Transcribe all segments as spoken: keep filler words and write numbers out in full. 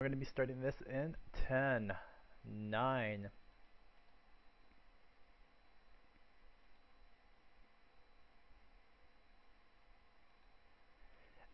We're going to be starting this in ten, nine,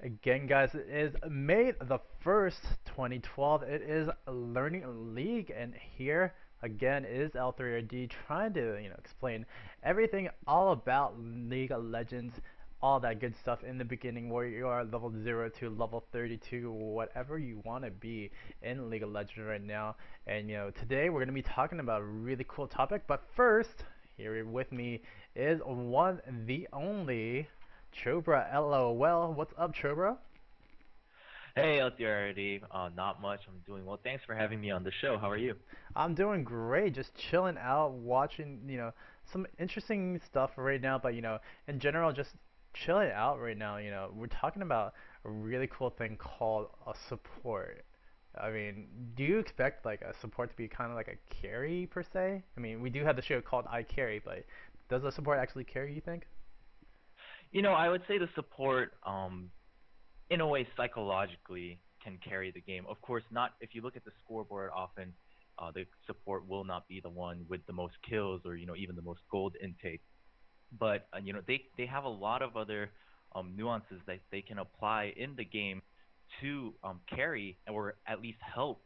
again guys, it is May the first twenty twelve. It is Learning League, and here again is L three R D trying to, you know, explain everything all about League of Legends, all that good stuff in the beginning where you are level zero to level thirty-two, whatever you want to be in League of Legends right now. And you know, today we're going to be talking about a really cool topic, but first, here with me is one, the only, Chobra. LOL, what's up, Chobra? Hey, L three R D. Uh, not much. I'm doing well. Thanks for having me on the show. How are you? I'm doing great. Just chilling out, watching, you know, some interesting stuff right now. But you know, in general, just chilling out right now. You know, we're talking about a really cool thing called a support. I mean, do you expect like a support to be kind of like a carry per se? I mean, we do have the show called I Carry, but does a support actually carry, you think? You know, I would say the support, um, in a way, psychologically can carry the game. Of course, not if you look at the scoreboard often, uh, the support will not be the one with the most kills or, you know, even the most gold intake. But, uh, you know, they, they have a lot of other um, nuances that they can apply in the game to um, carry or at least help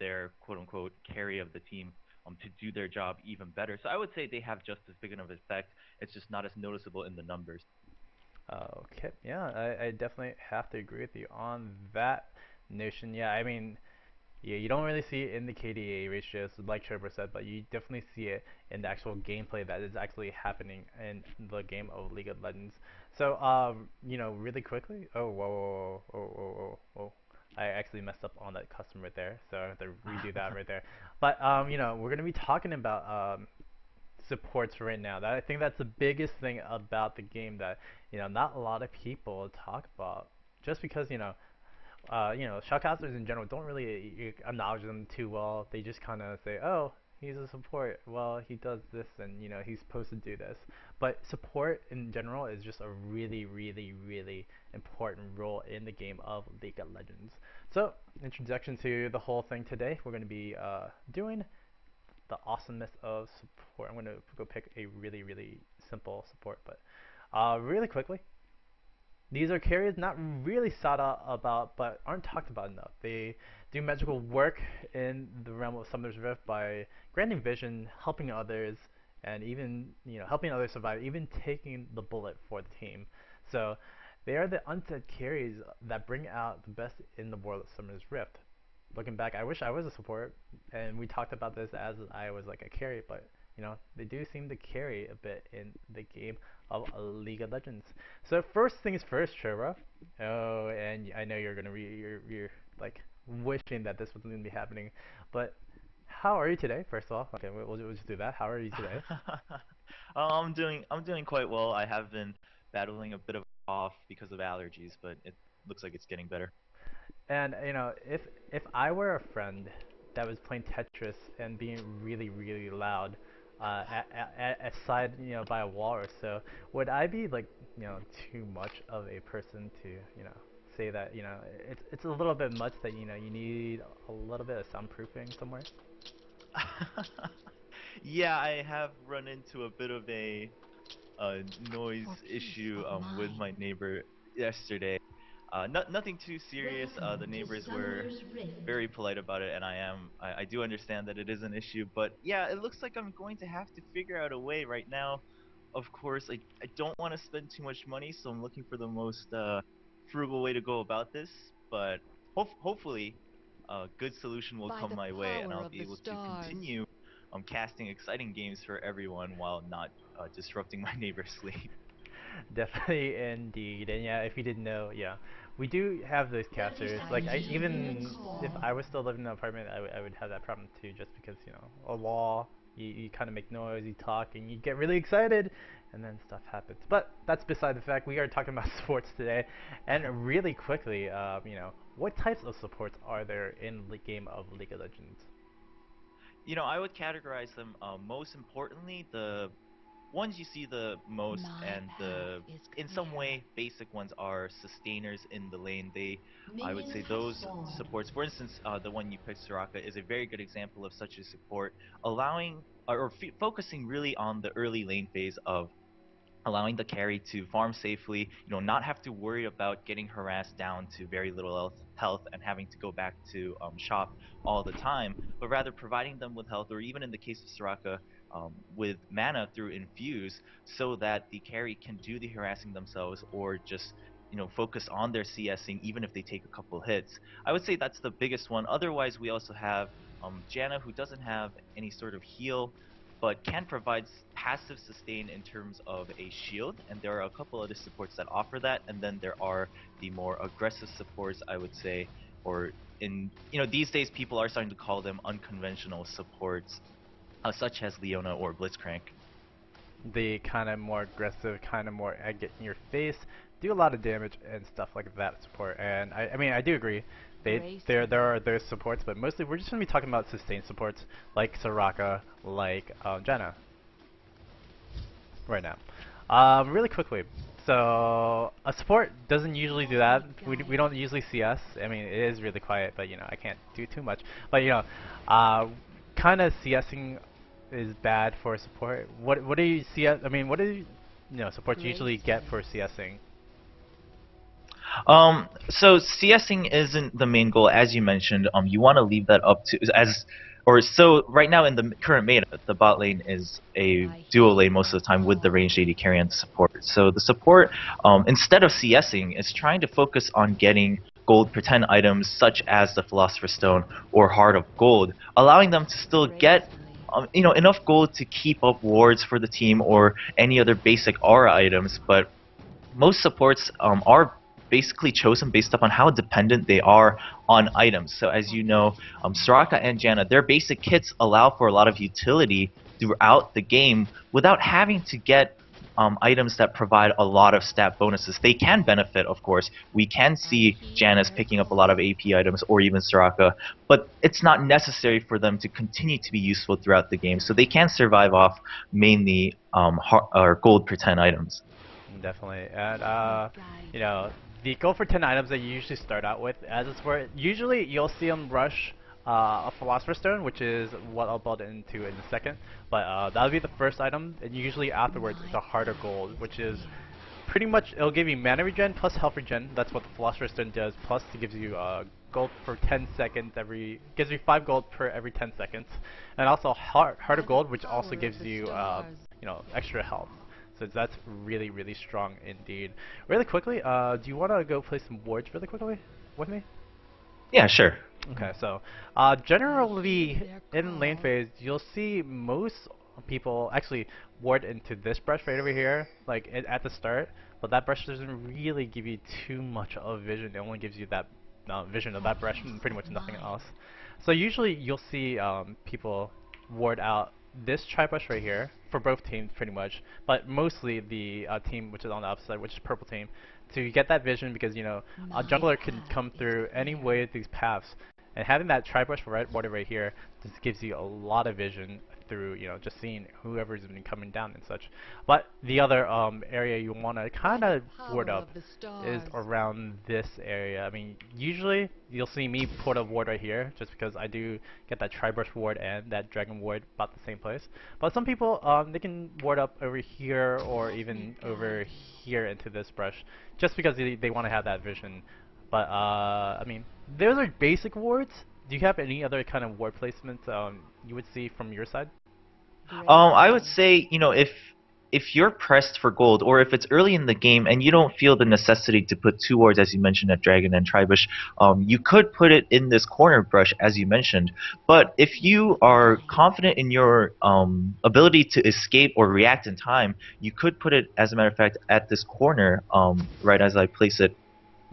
their quote-unquote carry of the team um, to do their job even better. So I would say they have just as big of an effect. It's just not as noticeable in the numbers. Okay, yeah, I, I definitely have to agree with you on that notion. Yeah, I mean, yeah, you don't really see it in the K D A ratios, like Chobra said, but you definitely see it in the actual gameplay that is actually happening in the game of League of Legends. So, uh, you know, really quickly, oh, whoa, whoa, whoa, whoa, whoa, whoa, I actually messed up on that customer right there, so I have to redo that right there. But, um, you know, we're going to be talking about... Um, supports right now. That I think that's the biggest thing about the game that, you know, not a lot of people talk about, just because, you know, uh, you know, shoutcasters in general don't really acknowledge them too well. They just kind of say, oh, he's a support, well, he does this, and you know, he's supposed to do this. But support in general is just a really, really, really important role in the game of League of Legends. So, introduction to the whole thing today. We're going to be uh, doing the awesomeness of support. I'm going to go pick a really, really simple support, but uh, really quickly, these are carries not really sought out about, but aren't talked about enough. They do magical work in the realm of Summoner's Rift by granting vision, helping others, and even, you know, helping others survive, even taking the bullet for the team. So they are the unsaid carries that bring out the best in the world of Summoner's Rift. Looking back, I wish I was a support, and we talked about this as I was like a carry, but you know, they do seem to carry a bit in the game of League of Legends. So first things first, Chobra. Oh, and I know you're gonna re you're, you're like wishing that this was gonna be happening, but how are you today? First of all, okay, we'll, we'll just do that. How are you today? I'm doing I'm doing quite well. I have been battling a bit of off because of allergies, but it looks like it's getting better. And you know, if if I were a friend that was playing Tetris and being really, really loud, uh, at, at, at side, you know, by a wall or so, would I be like, you know, too much of a person to, you know, say that, you know, it's it's a little bit much that, you know, you need a little bit of soundproofing somewhere? Yeah, I have run into a bit of a, a noise issue um, with my neighbor yesterday. Uh, no, nothing too serious. Uh, the neighbors were very polite about it, and I am. I, I do understand that it is an issue, but yeah, it looks like I'm going to have to figure out a way right now. Of course, I, I don't want to spend too much money, so I'm looking for the most uh, frugal way to go about this. But ho hopefully, a good solution will come my way, and I'll be able to continue um, casting exciting games for everyone while not uh, disrupting my neighbor's sleep. Definitely, indeed. And yeah, if you didn't know, yeah, we do have those casters. Like, I, even if I was still living in an apartment, I, w I would have that problem too, just because, you know, a wall, you, you kind of make noise, you talk, and you get really excited, and then stuff happens. But that's beside the fact. We are talking about supports today. And really quickly, um, you know, what types of supports are there in the game of League of Legends? You know, I would categorize them uh, most importantly, the ones you see the most, My and the in some way basic ones are sustainers in the lane. They, Minions I would say, those supports. For instance, uh, the one you picked, Soraka, is a very good example of such a support, allowing or, or f focusing really on the early lane phase of allowing the carry to farm safely, you know, not have to worry about getting harassed down to very little health, health and having to go back to um, shop all the time, but rather providing them with health, or even in the case of Soraka, um, with mana through Infuse, so that the carry can do the harassing themselves, or just, you know, focus on their CSing even if they take a couple hits. I would say that's the biggest one. Otherwise, we also have um, Janna, who doesn't have any sort of heal, but can provide passive sustain in terms of a shield, and there are a couple other supports that offer that, and then there are the more aggressive supports, I would say, or in, you know, these days people are starting to call them unconventional supports, uh, such as Leona or Blitzcrank. The kind of more aggressive, kind of more I get in your face, do a lot of damage and stuff like that support, and I, I mean, I do agree. They, there, there are those supports, but mostly we're just going to be talking about sustained supports like Soraka, like um, Janna, right now. Um, really quickly, so a support doesn't usually do that. We we don't usually see us. I mean, it is really quiet, but you know, I can't do too much. But you know, uh, kind of CSing is bad for support. What what do you see? I mean, what do you, you know supports usually get for CSing? Um, so CSing isn't the main goal, as you mentioned. Um, you want to leave that up to as, or so right now in the current meta, the bot lane is a duo lane most of the time with the ranged A D carry and the support. So the support, um, instead of CSing, is trying to focus on getting gold pretend items such as the Philosopher's Stone or Heart of Gold, allowing them to still get, um, you know, enough gold to keep up wards for the team or any other basic aura items. But most supports um, are basically chosen based upon how dependent they are on items. So as you know, um, Soraka and Janna, their basic kits allow for a lot of utility throughout the game without having to get um, items that provide a lot of stat bonuses. They can benefit, of course. We can see Janna's picking up a lot of A P items, or even Soraka, but it's not necessary for them to continue to be useful throughout the game, so they can survive off mainly um, or gold pretend items. Definitely, and uh, you know, the gold for ten items that you usually start out with as a support, usually you'll see them rush uh, a Philosopher's Stone, which is what I'll build into in a second, but uh, that'll be the first item, and usually afterwards it's a Heart of Gold, which is pretty much, it'll give you mana regen plus health regen. That's what the Philosopher's Stone does, plus it gives you uh, gold for ten seconds every, gives you five gold per every ten seconds, and also Heart, Heart of Gold, which also gives you, uh, you know, extra health. So that's really, really strong indeed. Really quickly, uh, do you want to go play some wards really quickly with me? Yeah, sure. Okay, so uh, generally in lane phase, you'll see most people actually ward into this brush right over here, like it, at the start, but that brush doesn't really give you too much of vision. It only gives you that uh, vision of that brush and pretty much nothing else. So usually you'll see um, people ward out this tri-brush right here, for both teams pretty much, but mostly the uh, team which is on the opposite side, which is purple team, to get that vision, because you know, a jungler can come through any way of these paths, and having that tri-brush for red water right here just gives you a lot of vision through, you know, just seeing whoever's been coming down and such. But the other um, area you want to kind of ward up is around this area. I mean, usually you'll see me put a ward right here, just because I do get that tri-brush ward and that dragon ward about the same place. But some people, um, they can ward up over here or even over here into this brush, just because they, they want to have that vision. But, uh, I mean, those are basic wards. Do you have any other kind of ward placements um, you would see from your side? Um, I would say, you know, if if you're pressed for gold, or if it's early in the game and you don't feel the necessity to put two wards, as you mentioned, at Dragon and Tribush, um, you could put it in this corner brush, as you mentioned. But if you are confident in your um, ability to escape or react in time, you could put it, as a matter of fact, at this corner, um, right as I place it,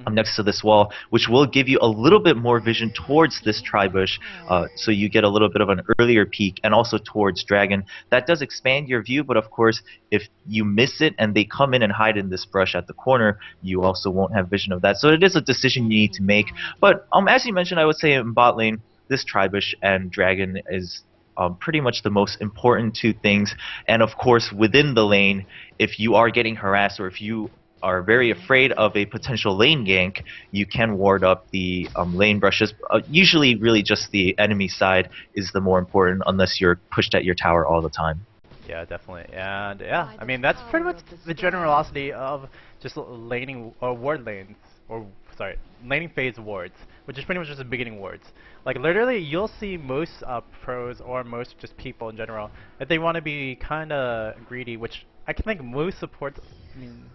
Um, next to this wall, which will give you a little bit more vision towards this tri-bush, uh, so you get a little bit of an earlier peek, and also towards Dragon. That does expand your view, but of course, if you miss it and they come in and hide in this brush at the corner, you also won't have vision of that. So it is a decision you need to make. But um, as you mentioned, I would say in bot lane, this tri-bush and Dragon is um, pretty much the most important two things. And of course, within the lane, if you are getting harassed or if you are very afraid of a potential lane gank, you can ward up the um, lane brushes. Uh, usually, really just the enemy side is the more important, unless you're pushed at your tower all the time. Yeah, definitely. And yeah, I mean, that's pretty much the generosity of just laning, or ward lanes, or sorry, laning phase wards, which is pretty much just the beginning wards. Like, literally, you'll see most uh, pros or most just people in general, if they want to be kind of greedy, which I can think most supports, I mean,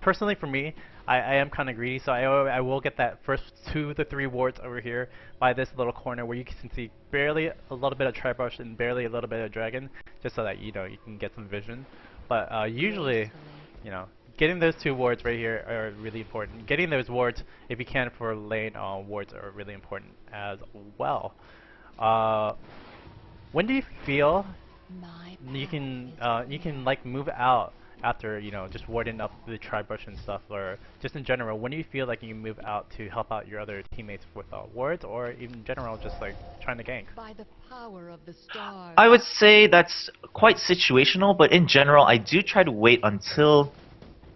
personally, for me, I, I am kind of greedy, so I, I will get that first two to three wards over here by this little corner where you can see barely a little bit of Tribrush and barely a little bit of Dragon, just so that, you know, you can get some vision. But uh, usually, you know, getting those two wards right here are really important. Getting those wards, if you can, for lane uh, wards are really important as well. Uh, when do you feel you can uh, you can like move out? After, you know, just warding up the Tribrush and stuff, or just in general, when do you feel like you move out to help out your other teammates with uh, wards, or even in general, just like trying to gank? By the power of the stars. I would say that's quite situational, but in general, I do try to wait until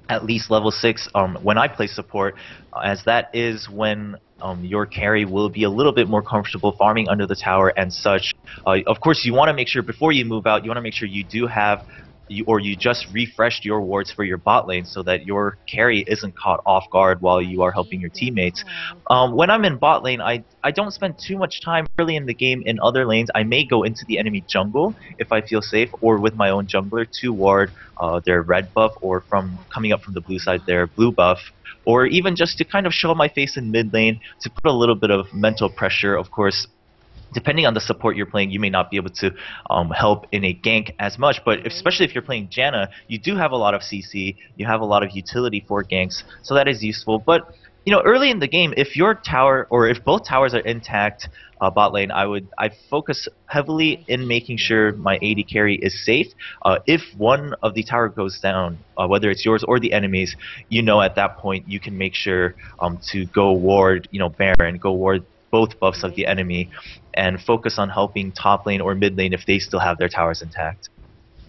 at least level six um, when I play support, uh, as that is when um, your carry will be a little bit more comfortable farming under the tower and such. Uh, of course, you want to make sure before you move out, you want to make sure you do have You, or you just refreshed your wards for your bot lane so that your carry isn't caught off guard while you are helping your teammates. Um, when I'm in bot lane, I, I don't spend too much time early in the game in other lanes. I may go into the enemy jungle if I feel safe, or with my own jungler to ward uh, their red buff, or from coming up from the blue side their blue buff, or even just to kind of show my face in mid lane to put a little bit of mental pressure. Of course, depending on the support you're playing, you may not be able to um, help in a gank as much, but especially if you're playing Janna, you do have a lot of C C, you have a lot of utility for ganks, so that is useful. But, you know, early in the game, if your tower, or if both towers are intact, uh, bot lane, I would I focus heavily in making sure my A D carry is safe. Uh, if one of the tower goes down, uh, whether it's yours or the enemy's, you know at that point you can make sure um, to go ward, you know, Baron, go ward both buffs of the enemy, and focus on helping top lane or mid lane if they still have their towers intact.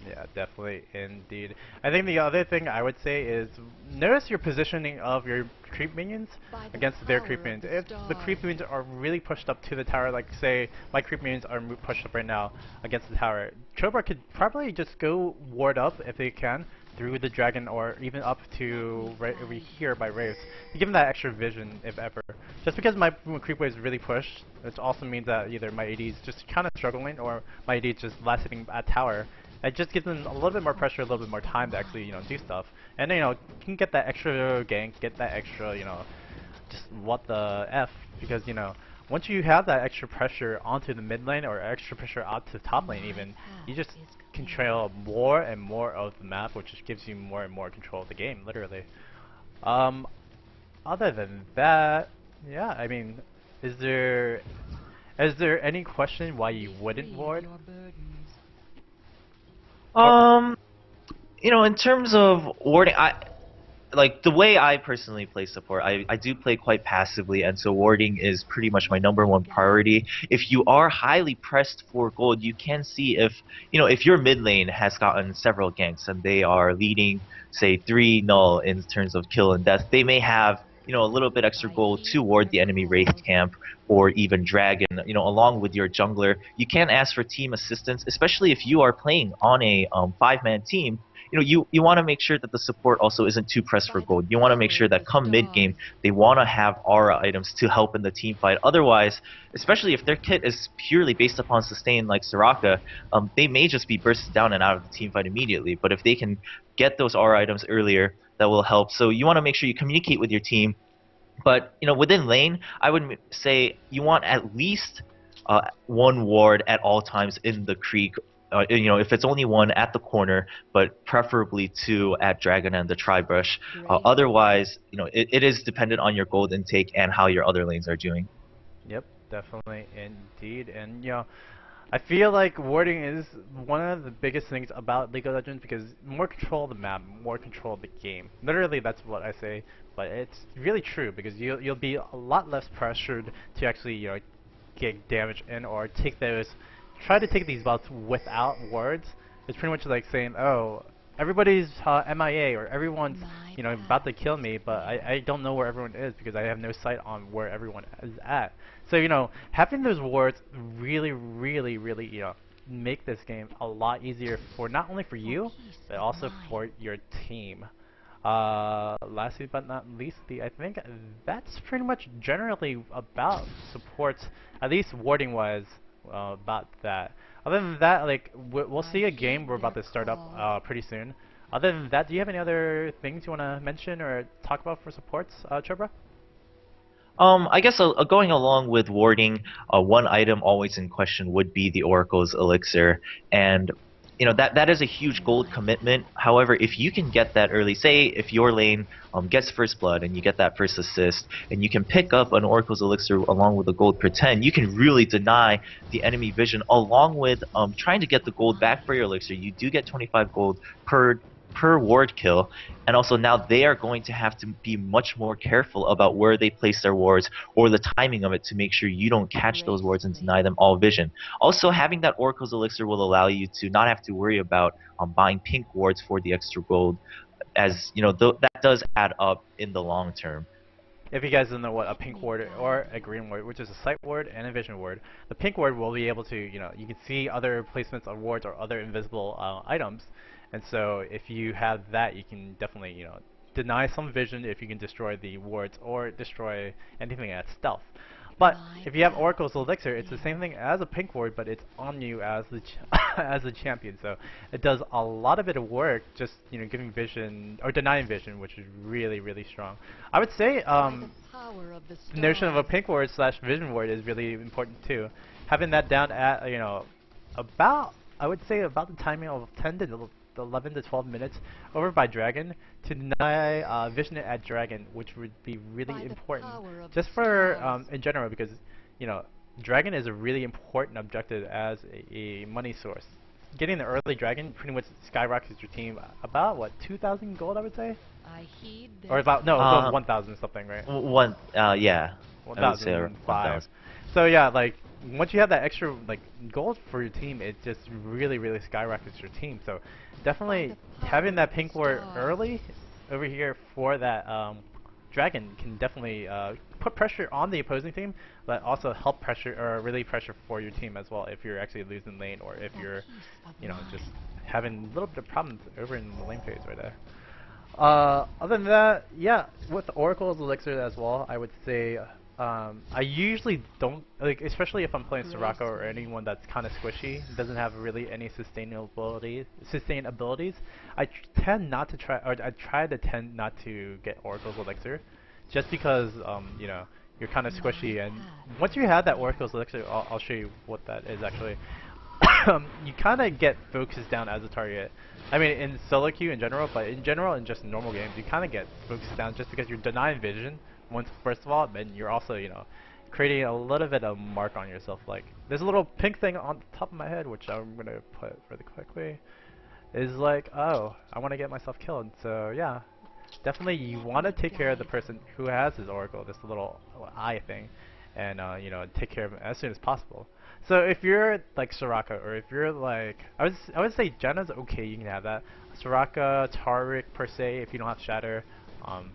Yeah, definitely, indeed. I think the other thing I would say is notice your positioning of your creep minions against their creep minions. If the creep minions are really pushed up to the tower, like say my creep minions are pushed up right now against the tower, Chobra could probably just go ward up if they can through the dragon, or even up to right over here by Raves, to give them that extra vision if ever. Just because my creep wave is really pushed, which also means that either my A D is just kind of struggling, or my A D is just last hitting at tower. It just gives them a little bit more pressure, a little bit more time to actually, you know, do stuff. And, you know, can get that extra gank, get that extra, you know, just what the F. Because, you know, once you have that extra pressure onto the mid lane, or extra pressure out to the top lane even, you just can trail more and more of the map, which just gives you more and more control of the game, literally. Um, other than that, yeah, I mean, is there is there any question why you wouldn't ward? Um, you know, in terms of warding, I like the way I personally play support, I, I do play quite passively, and so warding is pretty much my number one priority. If you are highly pressed for gold, you can see if, you know, if your mid lane has gotten several ganks and they are leading, say, three nothing in terms of kill and death, they may have, you know, a little bit extra gold to ward the enemy Wraith camp, or even Dragon, you know, along with your jungler. You can ask for team assistance, especially if you are playing on a um, five-man team. You know, you, you want to make sure that the support also isn't too pressed for gold. You want to make sure that come mid-game, they want to have aura items to help in the team fight. Otherwise, especially if their kit is purely based upon sustain like Soraka, um, they may just be bursted down and out of the team fight immediately. But if they can get those aura items earlier, that will help. So you want to make sure you communicate with your team. But, you know, within lane, I would say you want at least uh, one ward at all times in the creek. Uh, you know, if it's only one, at the corner, but preferably two at Dragon and the Tribrush. Uh, otherwise, you know, it, it is dependent on your gold intake and how your other lanes are doing. Yep, definitely, indeed. And, you know, I feel like warding is one of the biggest things about League of Legends, because more control of the map, more control of the game. Literally, that's what I say, but it's really true, because you'll, you'll be a lot less pressured to actually, you know, get damage in or take those try to take these bots without words. It's pretty much like saying, oh, everybody's uh, M I A, or everyone's, you know, about to kill me, but I, I don't know where everyone is because I have no sight on where everyone is at. So, you know, having those words really, really, really, you know, make this game a lot easier for not only for you, but also for your team. Uh, lastly but not leastly, I think that's pretty much generally about supports, at least wording wise, uh, about that. Other than that, like, we'll see a game we're about to start up uh, pretty soon. Other than that, do you have any other things you want to mention or talk about for supports, uh, Chobra? Um, I guess uh, going along with warding, uh, one item always in question would be the Oracle's Elixir, and you know that that is a huge gold commitment. However, if you can get that early, say if your lane um, gets first blood and you get that first assist, and you can pick up an Oracle's Elixir along with a gold pretend, you can really deny the enemy vision. Along with um, trying to get the gold back for your elixir, you do get twenty-five gold per. per ward kill, and also now they are going to have to be much more careful about where they place their wards or the timing of it to make sure you don't catch those wards and deny them all vision. Also, having that Oracle's Elixir will allow you to not have to worry about um, buying pink wards for the extra gold, as you know th that does add up in the long term. If you guys don't know what a pink ward or a green ward, which is a sight ward and a vision ward, the pink ward will be able to, you know, you can see other placements of wards or other invisible uh, items. And so if you have that, you can definitely, you know, deny some vision if you can destroy the wards or destroy anything at stealth. But if you have Oracle's Elixir, it's the same thing as a pink ward, but it's on you as the ch as the champion. So it does a lot of it of work, just, you know, giving vision or denying vision, which is really, really strong. I would say um, the, the notion of a pink ward slash vision ward is really important too. Having that down at, you know, about, I would say about the timing of ten to eleven to twelve minutes over by Dragon to deny uh, vision at Dragon, which would be really important just for um, in general, because you know Dragon is a really important objective as a, a money source. Getting the early Dragon pretty much skyrockets your team about what, two thousand gold, I would say, I heed or about no uh, one thousand something, right? One, uh, yeah, one thousand five. So yeah, like, once you have that extra like gold for your team, it just really, really skyrockets your team. So definitely having that pink ward early over here for that um, Dragon can definitely uh, put pressure on the opposing team, but also help pressure or really pressure for your team as well if you're actually losing lane or if you're, you know, just having a little bit of problems over in the lane phase right there. Uh, other than that, yeah, with the Oracle's Elixir as well, I would say. Um, I usually don't, like, especially if I'm playing Soraka or anyone that's kind of squishy, doesn't have really any sustainability, sustain abilities, I tr tend not to try, or I try to tend not to get Oracle's Elixir, just because, um, you know, you're kind of squishy, and once you have that Oracle's Elixir, I'll, I'll show you what that is actually. You kind of get focused down as a target. I mean, in solo queue in general, but in general in just normal games, you kind of get focused down just because you're denying vision. Once, first of all, then you're also, you know, creating a little bit of mark on yourself. Like, there's a little pink thing on the top of my head, which I'm gonna put really quickly. Is like, oh, I want to get myself killed. So yeah, definitely you want to take care of the person who has his Oracle, this little eye thing, and uh, you know, take care of him as soon as possible. So if you're like Soraka, or if you're like, I would I would say Janna's okay. You can have that Soraka, Taric per se if you don't have Shatter. Um,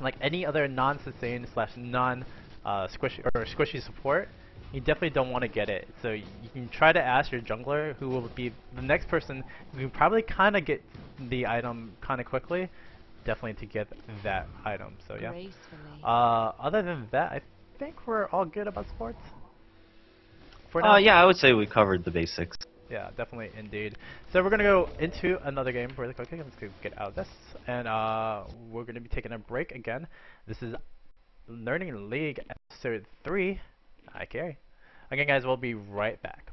Like any other non-sustained slash non-squishy or squishy support, you definitely don't want to get it. So you can try to ask your jungler, who will be the next person who can probably kind of get the item kind of quickly, definitely to get that item. So yeah. Uh, other than that, I think we're all good about supports. For now. Uh, yeah, I would say we covered the basics. Yeah, definitely, indeed. So we're gonna go into another game really quickly. I'm just gonna get out of this, and uh, we're gonna be taking a break again. This is Learning League episode three. I Carry. Again, guys, we'll be right back.